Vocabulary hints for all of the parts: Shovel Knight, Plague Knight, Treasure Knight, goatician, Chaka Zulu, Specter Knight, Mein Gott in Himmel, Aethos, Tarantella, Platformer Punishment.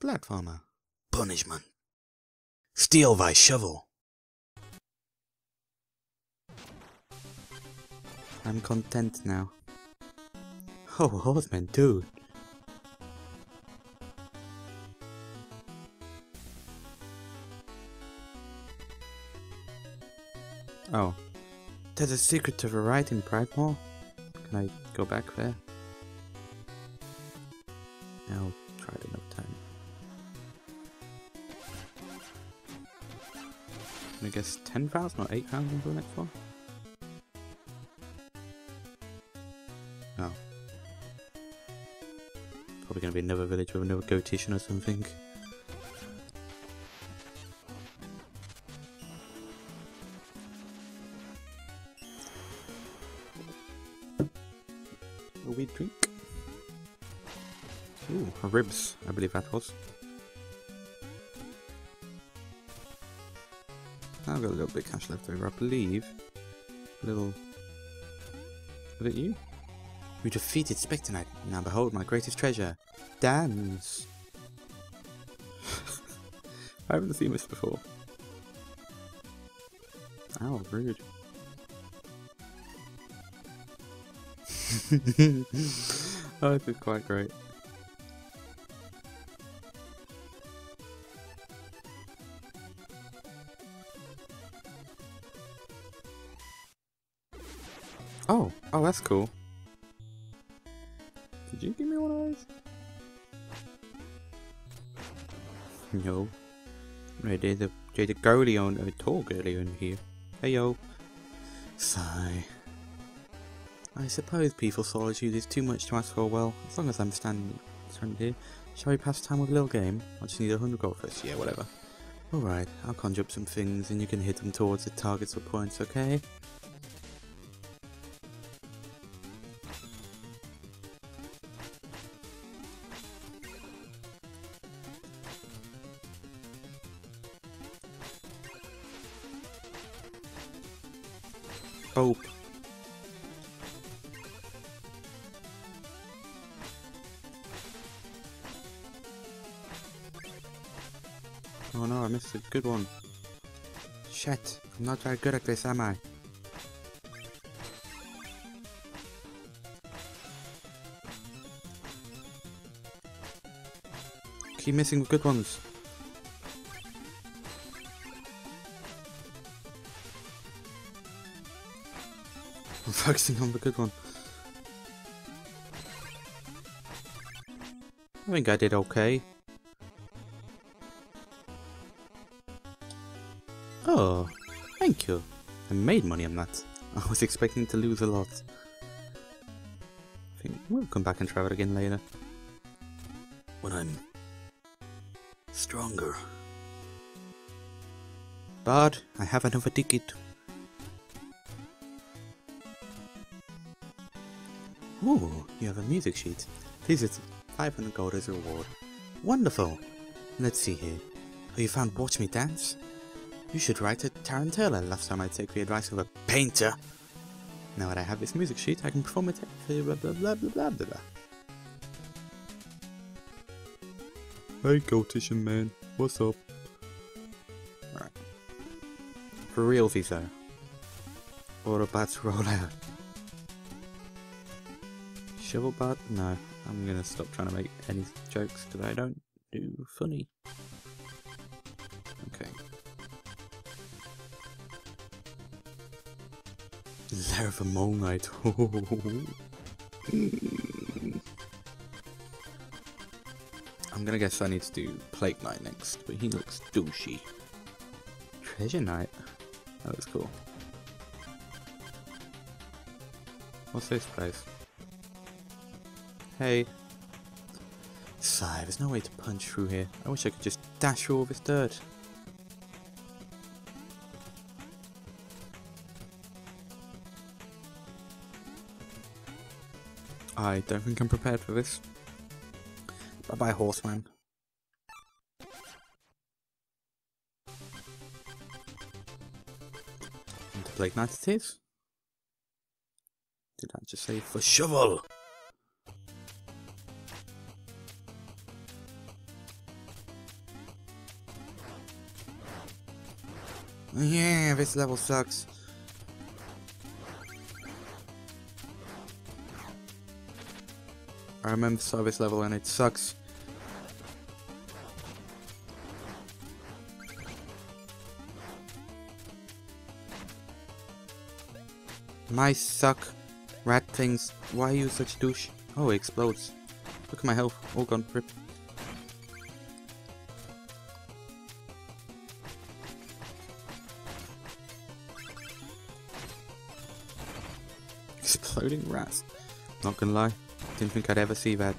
Platformer. Punishment. Steal thy shovel. I'm content now. Oh, horseman, dude. Oh. There's a secret to the right in Pride Mall? Can I go back there? I'll try it another time. I guess 10,000 or 8,000 for the next one? Oh. Probably gonna be another village with another goatician or something. A weed drink. Ooh, ribs, I believe that was. I've got a little bit of cash left over, I believe. Was it you? You defeated Specter Knight. Now behold my greatest treasure. Dance! I haven't seen this before. Ow, rude. Oh, this is quite great. Oh, oh, that's cool. Did you give me one of those? No. There's a girly on, a tall girly on here. Hey yo. Sigh. I suppose peaceful solitude is too much to ask for, well, as long as I'm standing here. Shall we pass time with a little game? I just need 100 gold first, yeah, whatever. Alright, I'll conjure up some things and you can hit them towards the targets or points, okay? Oh. Oh no, I missed a good one. Shit, I'm not very good at this, am I? Keep missing the good ones. I'm focusing on the good one. I think I did okay. Oh, thank you. I made money on that. I was expecting to lose a lot. I think we'll come back and try it again later. When I'm stronger. But I have another ticket. Ooh, you have a music sheet. Please, it's 500 gold as a reward. Wonderful! Let's see here. Oh, you found Watch Me Dance? You should write a Tarantella. Last time I took the advice of a painter. Now that I have this music sheet, I can perform it. Blah blah blah blah blah blah. Hey, goatician man. What's up? Alright. For real, Visa. Autobots roll out. Shovel bot? No, I'm gonna stop trying to make any jokes because I don't do funny. Okay. Lair of the Mole Knight. I'm gonna guess I need to do Plague Knight next, but he looks douchey. Treasure Knight? That looks cool. What's this place? Hey. Sigh, there's no way to punch through here. I wish I could just dash through all this dirt. I don't think I'm prepared for this. Bye bye, horseman. And the Plague Knight it is. Did I just say for shovel? Yeah, this level sucks. I remember saw this level and it sucks. My suck, rat things. Why are you such a douche? Oh, it explodes. Look at my health. All gone. Rip. Exploding rats. Not gonna lie, didn't think I'd ever see that.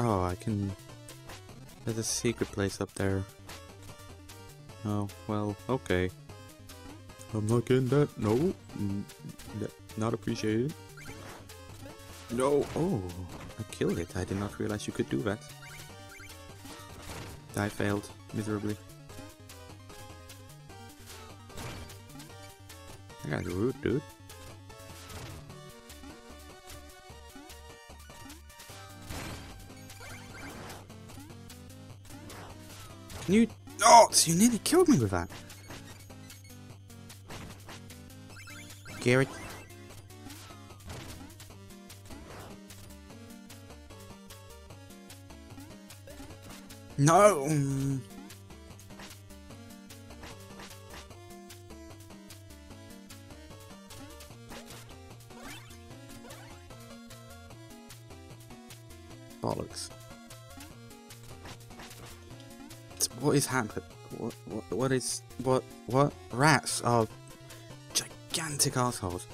Oh, I can. There's a secret place up there. Oh well, okay. I'm not getting that. No, not appreciated. No. Oh, I killed it. I did not realize you could do that. I failed miserably. I got rude, dude. Can you? Oh, so you nearly killed me with that. Garrett. No. Bollocks. What is happening? What? Rats are gigantic assholes.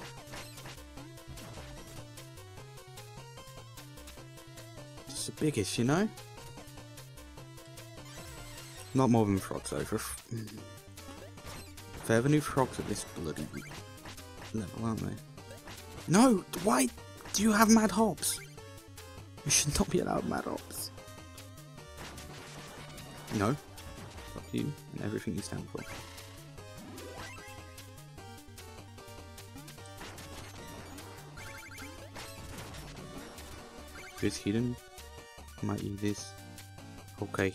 Just the biggest, you know? Not more than frogs, though. If they ever knew frogs at this bloody level, aren't they? No! Why do you have mad hops? You should not be allowed mad hops. No. Fuck you and everything you stand for. This hidden might eat this. Okay.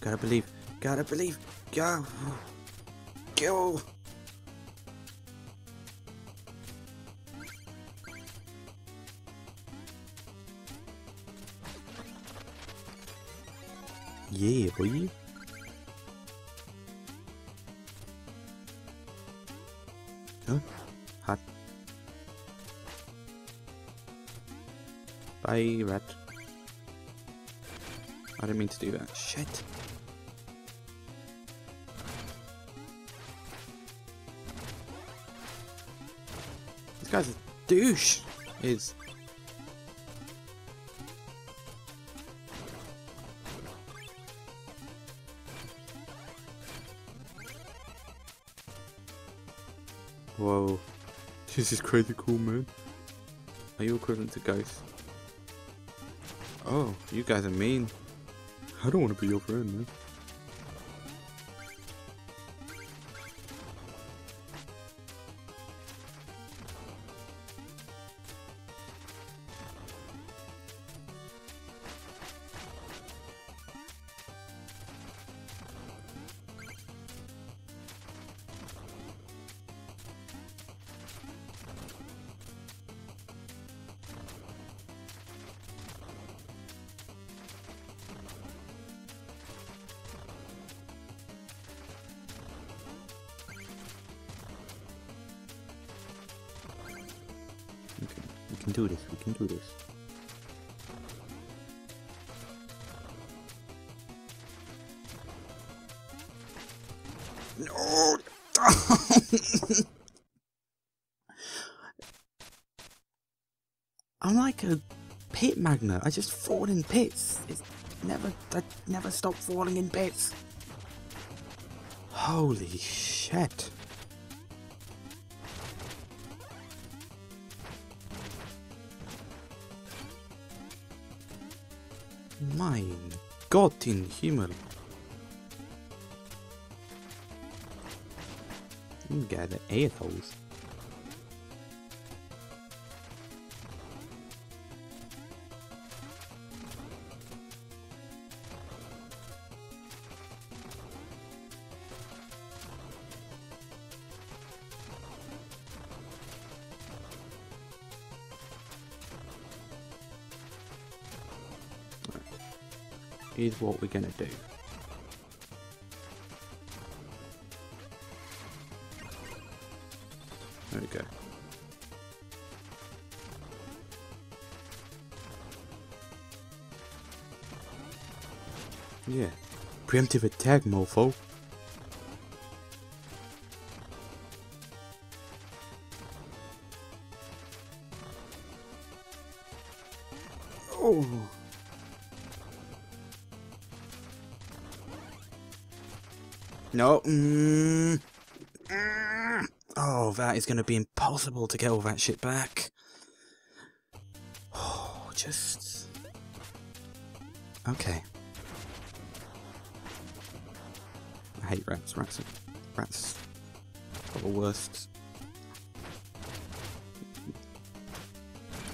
Gotta believe. Go. Kill. Yeah, boy. Huh? Hot. Bye, rat. I didn't mean to do that. Shit. This guy's a douche. Is. Whoa. This is crazy cool, man. Are you equivalent to ghosts? Oh, you guys are mean. I don't want to be your friend, man. We can do this, we can do this. No! I'm like a pit magnet, I just fall in pits. I never stop falling in pits. Holy shit. Mein Gott in Himmel. You got the Aethos. is what we're going to do. There we go. Yeah. Preemptive attack, mofo. Oh. No. Oh, that is going to be impossible to get all that shit back. Oh, just... okay. I hate rats. Rats are the worst.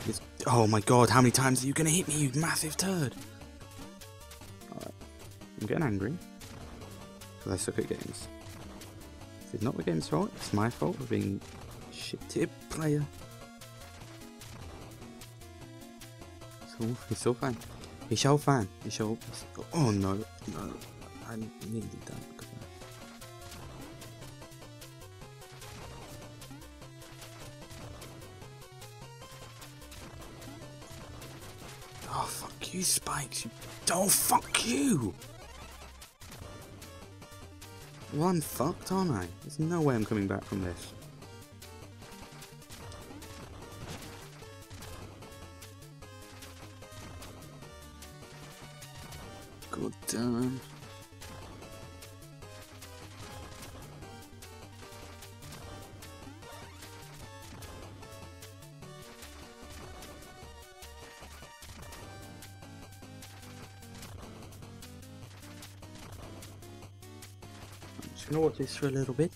It's, oh my god, how many times are you gonna hit me, you massive turd? Alright, I'm getting angry because I suck at games. This is not the game's fault, it's my fault for being a shit-tip player. It's all fine. It's all fine. It's all... oh no, no. I needed that. Oh, fuck you, Spikes, you... oh, fuck you! Well, I'm fucked, aren't I? There's no way I'm coming back from this. God damn. I'm gonna watch this for a little bit.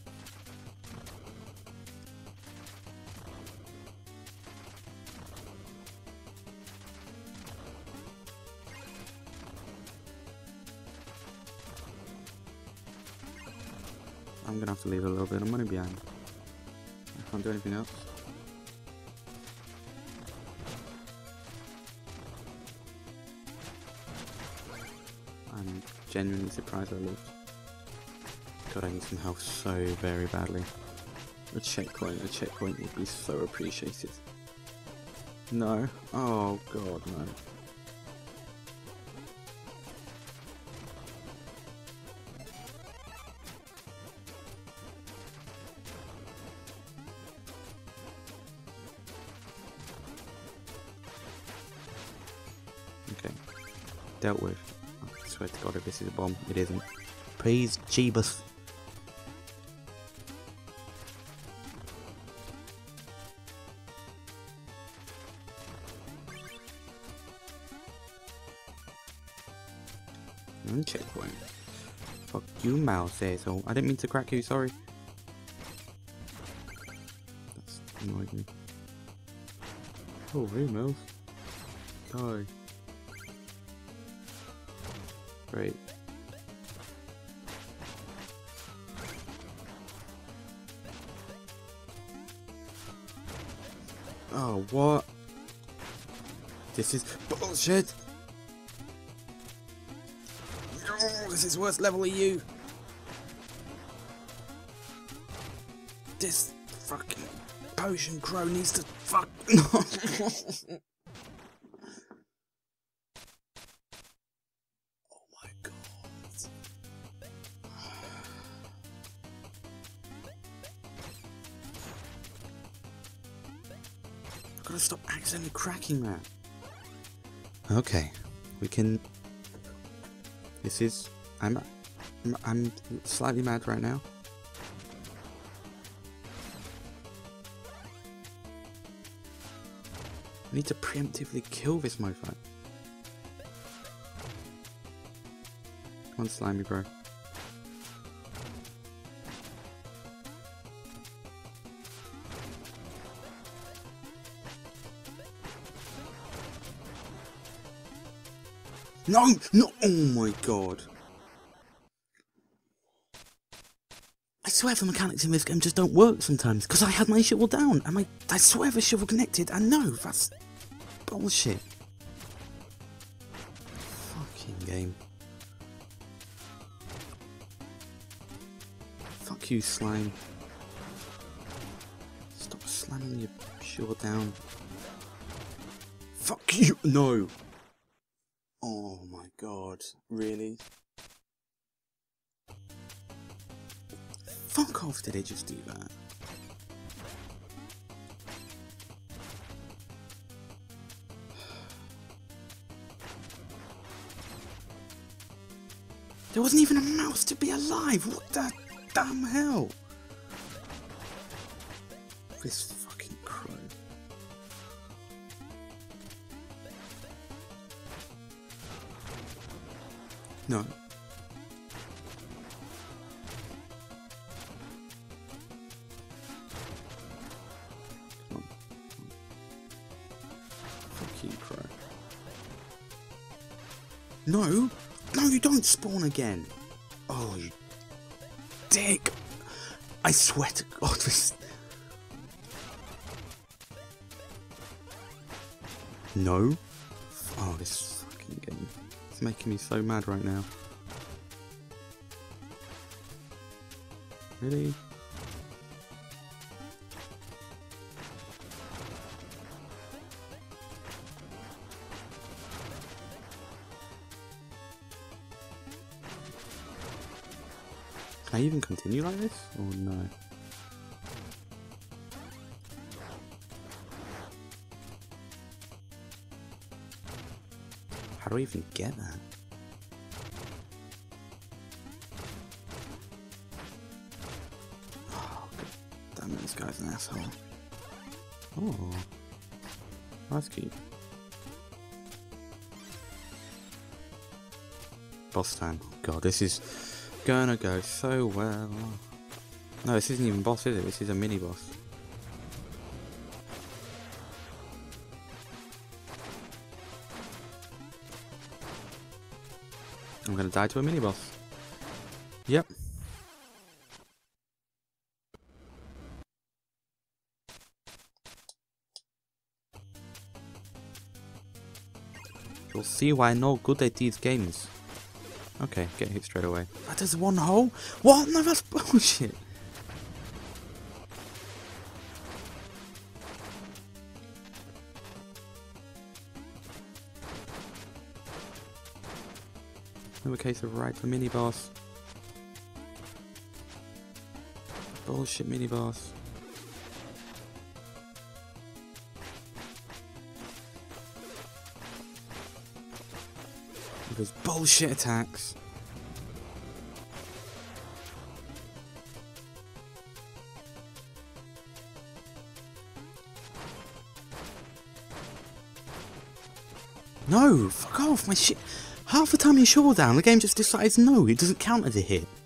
I'm gonna have to leave a little bit of money behind. I can't do anything else. I'm genuinely surprised I lived. God, I need some health so very badly. A checkpoint would be so appreciated. No. Oh god, no. Okay. Dealt with. I swear to god, if this is a bomb, it isn't. Please, Jeebus. Checkpoint. Fuck you, mouse asshole. I didn't mean to crack you, sorry. That's annoyed me. Oh, hey, mouse. Die. Great. Oh, what? This is bullshit! Oh, this is worst level EU. This fucking potion crow needs to fuck. Oh my god. I've got to stop accidentally cracking that. Okay, we can. This is... I'm slightly mad right now. I need to preemptively kill this mofo. Come on, slimy bro. No! No! Oh my god! I swear the mechanics in this game just don't work sometimes, because I had my shovel down, and I swear the shovel connected, and no, that's bullshit. Fucking game. Fuck you, slime. Stop slamming your shield down. Fuck you! No! Oh my god. Really? Fuck off, did they just do that? There wasn't even a mouse to be alive! What the damn hell? This fucking crow. No. Fucking crow. No! No, you don't spawn again! Oh, you dick! I swear to God, this... No? Oh, this fucking game. It's making me so mad right now. Really? Can I even continue like this? Or no? How do I even get that? Oh, God damn it, this guy's an asshole. Oh, that's cute. Boss time. Oh, God, this is... gonna go so well. No, this isn't even boss, is it? This is a mini boss. I'm gonna die to a mini boss. Yep. You'll see why I'm no good at these games. Okay, get hit straight away. That is one hole? What? No, that's bullshit. Another case of right for mini boss. Bullshit mini boss. Those bullshit attacks. No, fuck off, my shit. Half the time you shovel down, the game just decides no, it doesn't count as a hit.